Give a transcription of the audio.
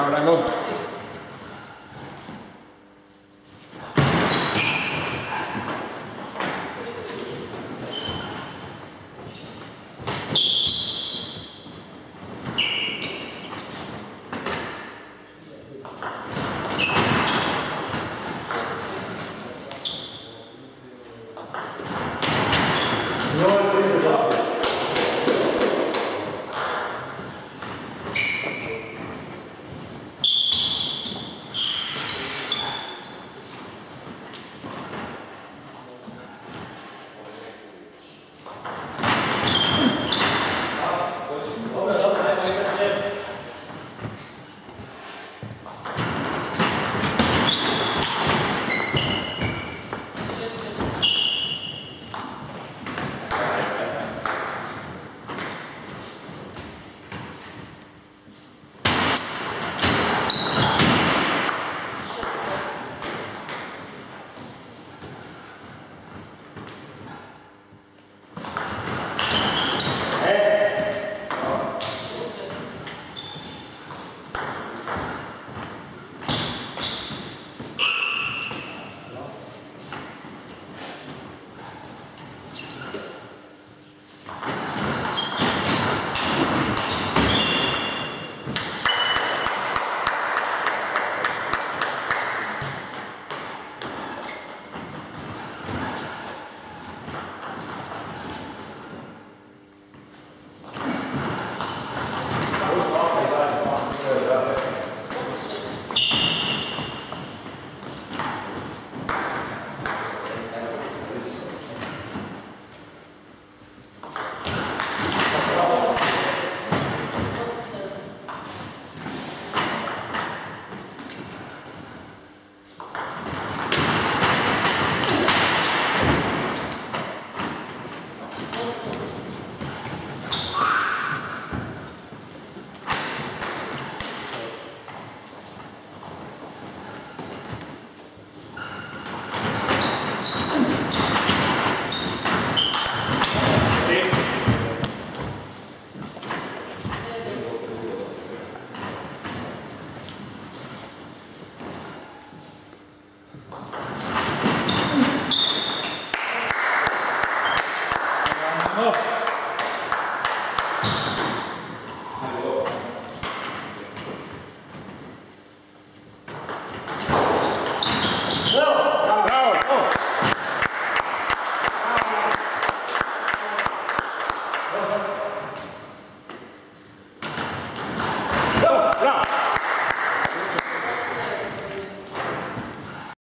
Bravo. Oh.